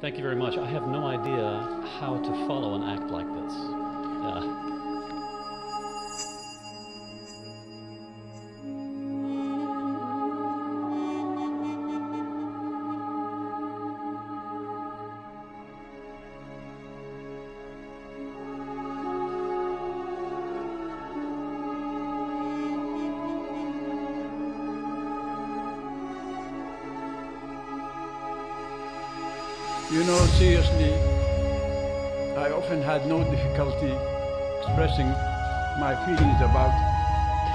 Thank you very much. I have no idea how to follow an act like this. You know, seriously, I often had no difficulty expressing my feelings about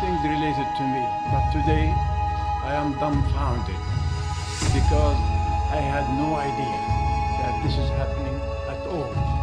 things related to me. But today, I am dumbfounded because I had no idea that this is happening at all.